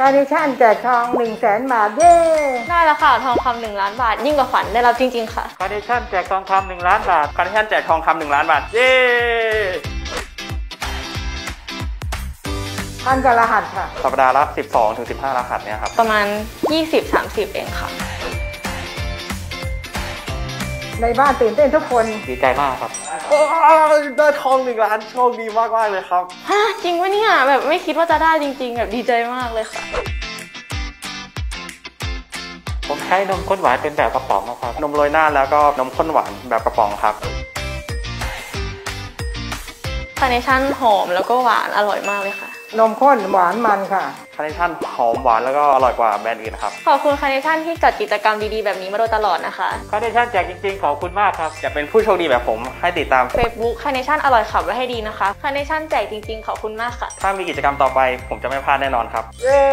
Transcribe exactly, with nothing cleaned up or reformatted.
ตอนนี้ฉันแจกทองหนึ่งแสนบาทเย้ได้แล้วค่ะทองคำหนึ่งล้านบาทยิ่งกว่าฝันได้รับจริงๆค่ะคอนเทนชั่นแจกทองคำหนึ่งล้านบาทคอนเทนชั่นแจกทองคำหนึ่งล้านบาทเย้ท่านจะรหัสค่ะสัปดาห์ละ สิบสองถึงสิบห้ารหัสเนี่ยครับประมาณ ยี่สิบถึงสามสิบ เองค่ะในบ้านตื่นเต้นทุกคนดีใจมากครับได้ทองหนึ่งล้านโชคดีมากมากเลยครับฮะจริงวะเนี่ยแบบไม่คิดว่าจะได้จริงๆแบบดีใจมากเลยค่ะผมใช้นมข้นหวานเป็นแบบกระป๋องนะครับนมโรยหน้าแล้วก็นมข้นหวานแบบกระป๋องครับคาร์เนชั่นหอมแล้วก็หวานอร่อยมากเลยค่ะนมข้นหวานมันค่ะคาร์เนชั่นหอมหวานแล้วก็อร่อยกว่าแบรนด์อื่นครับขอบคุณคาร์เนชั่นที่จัดกิจกรรมดีๆแบบนี้มาโดยตลอดนะคะคาร์เนชั่นแจกจริงๆขอบคุณมากครับจะเป็นผู้โชคดีแบบผมให้ติดตาม Facebook คาร์เนชั่นอร่อยขับไว้ให้ดีนะคะคาร์เนชั่นแจกจริงๆขอบคุณมากค่ะถ้ามีกิจกรรมต่อไปผมจะไม่พลาดแน่นอนครับเย้